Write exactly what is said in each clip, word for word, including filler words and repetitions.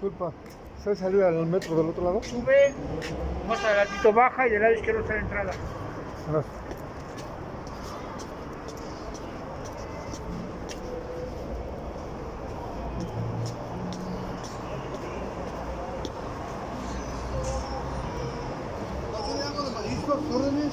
disculpa, ¿sabes salir al metro del otro lado? Sube, más adelantito baja y del lado izquierdo está la entrada. Gracias. ¿Órdenes?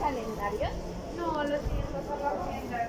¿Calendario? No, lo siento, por la tienda.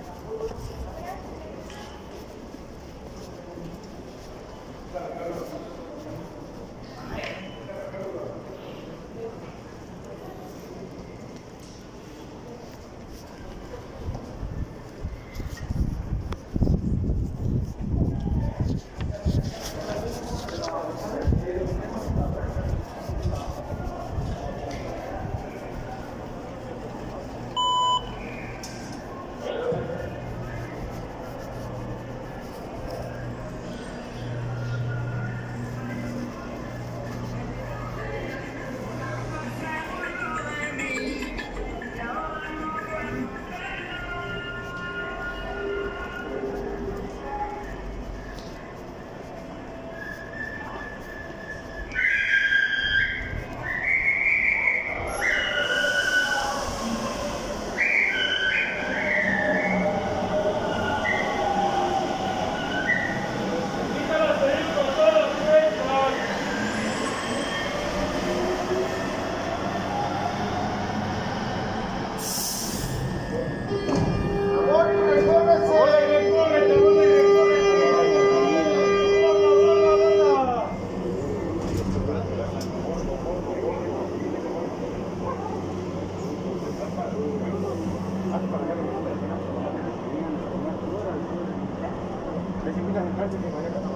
Gracias.